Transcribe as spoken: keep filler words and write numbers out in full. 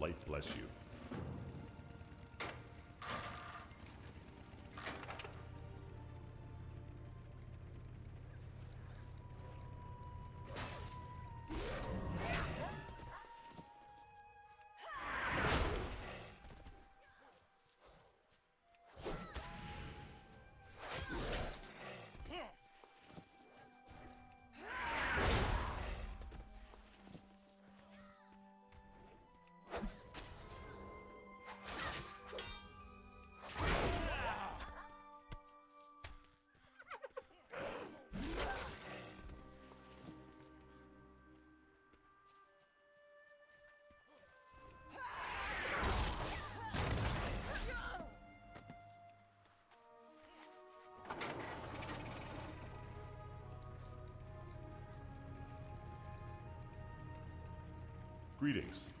Light bless you. Greetings.